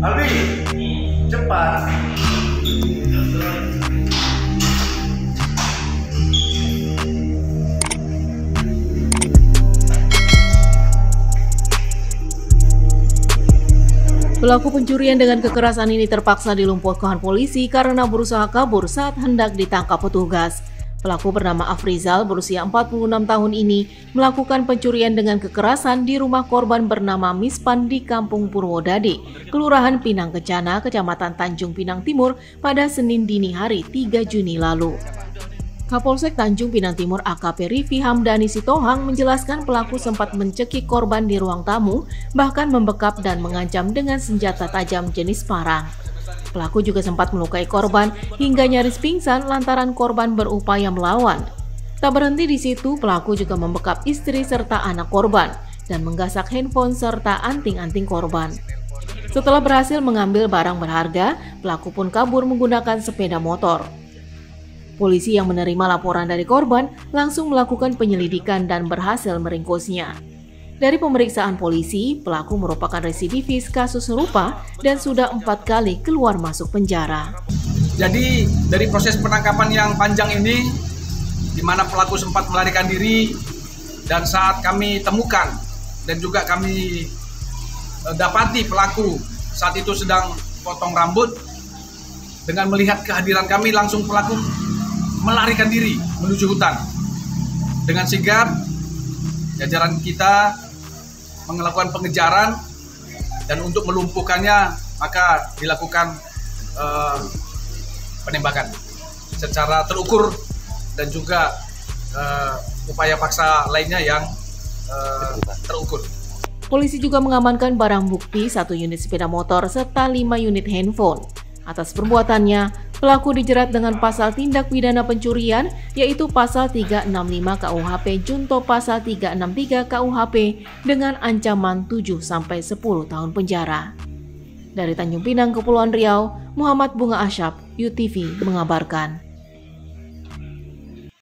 Albi, cepat. Pelaku pencurian dengan kekerasan ini terpaksa dilumpuhkan polisi karena berusaha kabur saat hendak ditangkap petugas. Pelaku bernama Afrizal berusia 46 tahun ini melakukan pencurian dengan kekerasan di rumah korban bernama Mispan di Kampung Purwodadi, Kelurahan Pinang Kencana, Kecamatan Tanjung Pinang Timur pada Senin dini hari 3 Juni lalu. Kapolsek Tanjung Pinang Timur AKP Rivi Hamdani Sitohang menjelaskan pelaku sempat mencekik korban di ruang tamu, bahkan membekap dan mengancam dengan senjata tajam jenis parang. Pelaku juga sempat melukai korban hingga nyaris pingsan lantaran korban berupaya melawan. Tak berhenti di situ, pelaku juga membekap istri serta anak korban dan menggasak handphone serta anting-anting korban. Setelah berhasil mengambil barang berharga, pelaku pun kabur menggunakan sepeda motor. Polisi yang menerima laporan dari korban langsung melakukan penyelidikan dan berhasil meringkusnya. Dari pemeriksaan polisi, pelaku merupakan residivis kasus serupa dan sudah 4 kali keluar masuk penjara. Jadi dari proses penangkapan yang panjang ini, di mana pelaku sempat melarikan diri dan saat kami temukan dan juga kami dapati pelaku saat itu sedang potong rambut, dengan melihat kehadiran kami langsung pelaku melarikan diri menuju hutan. Dengan sigap, jajaran kita melakukan pengejaran dan untuk melumpuhkannya maka dilakukan penembakan secara terukur dan juga upaya paksa lainnya yang terukur. Polisi juga mengamankan barang bukti 1 unit sepeda motor serta 5 unit handphone. Atas perbuatannya, pelaku dijerat dengan pasal tindak pidana pencurian, yaitu pasal 365 KUHP junto pasal 363 KUHP dengan ancaman 7–10 tahun penjara. Dari Tanjung Pinang, Kepulauan Riau, Muhammad Bunga Ashab, UTV mengabarkan.